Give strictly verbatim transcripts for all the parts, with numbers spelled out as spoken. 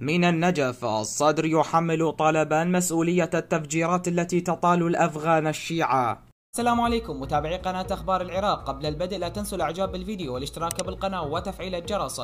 من النجف الصدر يحمل طالبان مسؤولية التفجيرات التي تطال الأفغان الشيعة. السلام عليكم متابعي قناة أخبار العراق، قبل البدء لا تنسوا الإعجاب بالفيديو والاشتراك بالقناة وتفعيل الجرس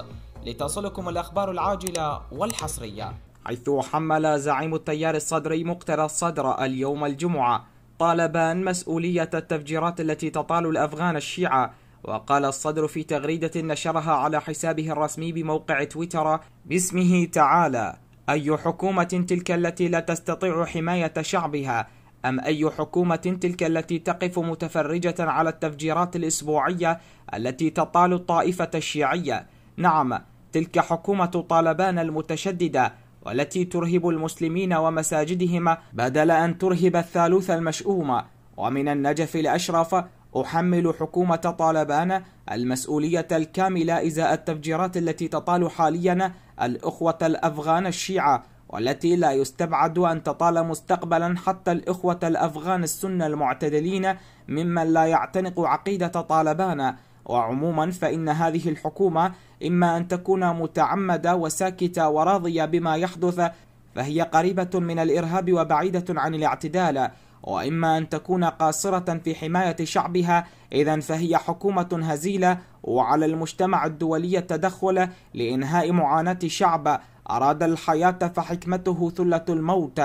لتصلكم الأخبار العاجلة والحصرية. حيث حمل زعيم التيار الصدري مقتدى الصدر اليوم الجمعة طالبان مسؤولية التفجيرات التي تطال الأفغان الشيعة. وقال الصدر في تغريدة نشرها على حسابه الرسمي بموقع تويتر باسمه تعالى: أي حكومة تلك التي لا تستطيع حماية شعبها؟ أم أي حكومة تلك التي تقف متفرجة على التفجيرات الأسبوعية التي تطال الطائفة الشيعية؟ نعم، تلك حكومة طالبان المتشددة والتي ترهب المسلمين ومساجدهم بدل أن ترهب الثالوث المشؤوم. ومن النجف الأشرف أحمل حكومة طالبان المسؤولية الكاملة إزاء التفجيرات التي تطال حاليا الأخوة الأفغان الشيعة، والتي لا يستبعد أن تطال مستقبلا حتى الإخوة الأفغان السنة المعتدلين ممن لا يعتنق عقيدة طالبان. وعموما فإن هذه الحكومة إما أن تكون متعمدة وساكتة وراضية بما يحدث فهي قريبة من الإرهاب وبعيدة عن الاعتدال، وإما أن تكون قاصرة في حماية شعبها، إذن فهي حكومة هزيلة وعلى المجتمع الدولي التدخل لإنهاء معاناة شعب أراد الحياة فحكمته ثلة الموت.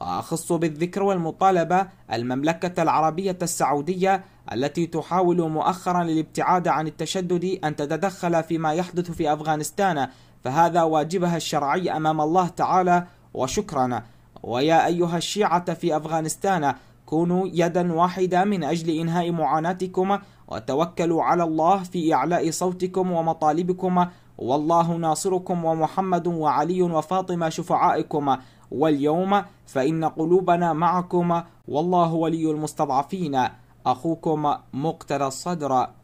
وأخص بالذكر والمطالبة المملكة العربية السعودية التي تحاول مؤخرا للابتعاد عن التشدد أن تتدخل فيما يحدث في أفغانستان، فهذا واجبها الشرعي أمام الله تعالى. وشكرا. ويا أيها الشيعة في أفغانستان، كونوا يدا واحدة من أجل إنهاء معاناتكم، وتوكلوا على الله في إعلاء صوتكم ومطالبكم، والله ناصركم ومحمد وعلي وفاطمة شفعائكم، واليوم فإن قلوبنا معكم، والله ولي المستضعفين. أخوكم مقتدى الصدر.